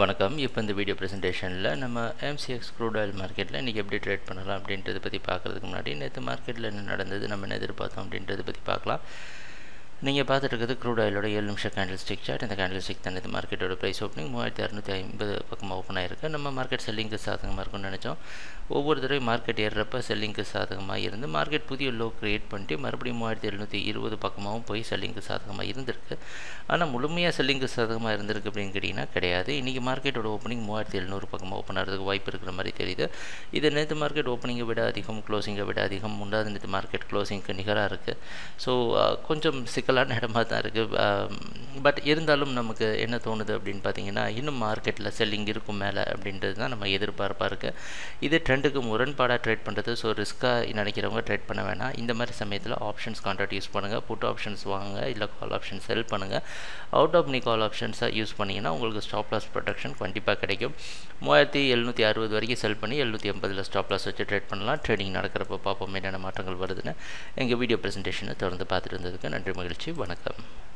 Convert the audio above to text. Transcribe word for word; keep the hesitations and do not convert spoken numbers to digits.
வணக்கம். இப்போ இந்த வீடியோ ப்ரெசென்டேஷனில் நம்ம M C X crude oil மார்க்கெட்டில் இன்றைக்கி எப்படி ட்ரேட் பண்ணலாம் அப்படின்றத பற்றி பார்க்குறதுக்கு முன்னாடி நேற்று மார்க்கெட்டில் என்ன நடந்தது, நம்ம என்ன எதிர்பார்த்தோம் அப்படின்றத பற்றி பார்க்கலாம். நீங்கள் பார்த்துட்டு இருக்கிறது க்ரூட் ஆயிலோட ஏழு நிமிஷம் கேண்டில் ஸ்டிக் சார்ட். இந்த கேண்டில் ஸ்டிக் தான் இது மார்க்கெட்டோட ப்ரைஸ் ஓப்பனிங் மூவாயிரத்தி அறுநூற்றி ஐம்பது பக்கமாக ஓப்பன் ஆயிருக்கு. நம்ம மார்க்கெட் செல்லிங்க்கு சாதகமாக இருக்கும்னு நினச்சோம். ஒவ்வொரு தடவை மார்க்கெட் ஏறுறப்ப செல்லிங்க்கு சாதகமாக இருந்து மார்க்கெட் புதிய லோ க்ரியேட் பண்ணிட்டு மறுபடியும் மூவாயிரத்தி எழுநூற்றி இருபது பக்கமாகவும் போய் செல்லிங்க்கு சாதகமாக இருந்திருக்கு. ஆனால் முழுமையாக செல்லிங்க்கு சாதகமாக இருந்திருக்கு அப்படின்னு கேட்டிங்கன்னா கிடையாது. இன்றைக்கி மார்க்கெட்டோட ஓப்பனிங் மூவாயிரத்தி எழுநூறு பக்கமாக ஓப்பன் ஆகிறதுக்கு வாய்ப்பு இருக்கிற மாதிரி தெரியுது. இது நேற்று மார்க்கெட் ஓப்பனிங்கை விட அதிகம், க்ளோசிங்கை விட அதிகம், முன்னாடி நேற்று மார்க்கெட் க்ளோசிங்க்கு நிகராக இருக்குது. ஸோ கொஞ்சம் சிக்கலான இடமாக தான் இருக்குது. பட் இருந்தாலும் நமக்கு என்ன தோணுது அப்படின்னு பார்த்திங்கன்னா, இன்னும் மார்க்கெட்டில் செல்லிங் இருக்கும் மேலே அப்படின்றது தான் நம்ம எதிர்பார்ப்பாக இருக்குது. இது ட்ரெண்டுக்கு முரண்பாடாக ட்ரேட் பண்ணுறது. ஸோ ரிஸ்க்காக நினைக்கிறவங்க ட்ரேட் பண்ண வேணாம். இந்த மாதிரி சமயத்தில் ஆப்ஷன்ஸ் கான்ட்ராக்ட் யூஸ் பண்ணுங்கள், புட் ஆப்ஷன்ஸ் வாங்க, இல்லை கால் ஆப்ஷன்ஸ் செல் பண்ணுங்கள். அவுட் ஆஃப் நீ கால் ஆப்ஷன்ஸாக யூஸ் பண்ணிங்கன்னா உங்களுக்கு ஸ்டாப் லாஸ் ப்ரொடெக்ஷன் கண்டிப்பாக கிடைக்கும். மூவாயிரத்தி எழுநூற்றி அறுபது வரைக்கும் செல் பண்ணி எழுநூற்றி எண்பதில் ஸ்டாப் லாஸ் வச்சு ட்ரேட் பண்ணலாம். ட்ரேடிங் நடக்கிறப்ப பார்ப்போம் என்னென்ன மாற்றங்கள் வருதுன்னு. எங்கள் வீடியோ ப்ரெசென்டேஷனை தொடர்ந்து பார்த்துட்டு இருந்ததுக்கு நன்றி, மகிழ்ச்சி, வணக்கம்.